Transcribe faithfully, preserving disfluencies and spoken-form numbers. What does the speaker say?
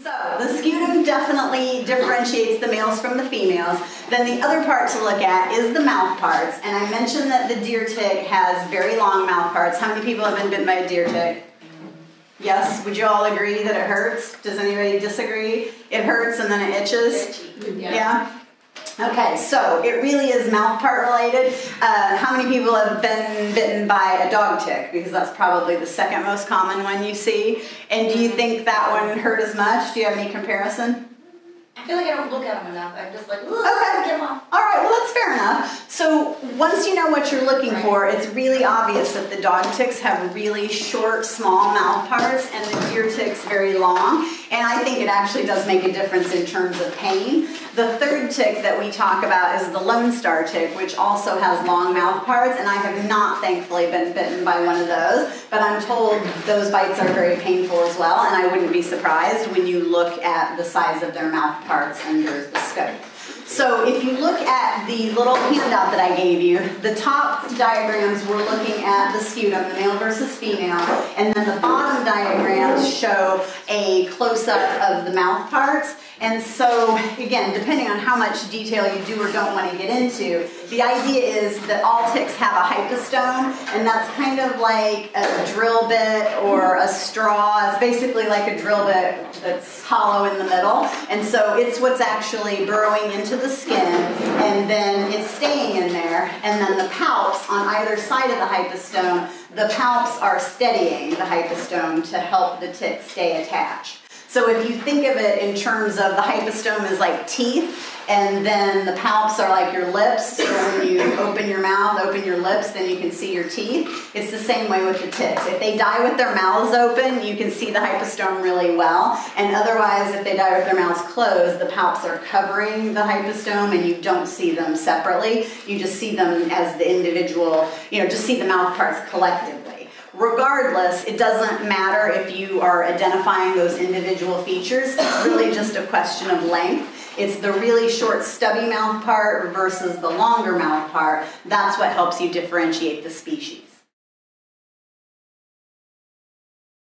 So the scutum definitely differentiates the males from the females. Then the other part to look at is the mouth parts. And I mentioned that the deer tick has very long mouth parts. How many people have been bitten by a deer tick? Yes, would you all agree that it hurts? Does anybody disagree? It hurts and then it itches? Yeah. yeah? Okay, so it really is mouth part related. Uh, how many people have been bitten by a dog tick? Because that's probably the second most common one you see. And do you think that one hurt as much? Do you have any comparison? I feel like I don't look at them enough. I'm just like, look, okay. Get them off. All right, well, that's fair enough. So once you know what you're looking right. for, it's really obvious that the dog ticks have really short, small mouth parts and the deer ticks very long. And I think it actually does make a difference in terms of pain. The third tick that we talk about is the Lone Star tick, which also has long mouth parts. And I have not, thankfully, been bitten by one of those. But I'm told those bites are very painful as well. And I wouldn't be surprised when you look at the size of their mouth parts under the scope. So if you look at the little handout that I gave you, the top diagrams we're looking at the scutum, the male versus female, and then the bottom diagrams show a close-up of the mouth parts. And so, again, depending on how much detail you do or don't want to get into, the idea is that all ticks have a hypostome, and that's kind of like a drill bit or a straw. It's basically like a drill bit that's hollow in the middle. And so it's what's actually burrowing into the skin, and then it's staying in there. And then the palps on either side of the hypostome, the palps are steadying the hypostome to help the tick stay attached. So if you think of it in terms of the hypostome is like teeth, and then the palps are like your lips, so when you open your mouth, open your lips, then you can see your teeth. It's the same way with the ticks. If they die with their mouths open, you can see the hypostome really well, and otherwise, if they die with their mouths closed, the palps are covering the hypostome, and you don't see them separately. You just see them as the individual, you know, just see the mouth parts collectively. Regardless, it doesn't matter if you are identifying those individual features. It's really just a question of length. It's the really short stubby mouth part versus the longer mouth part. That's what helps you differentiate the species.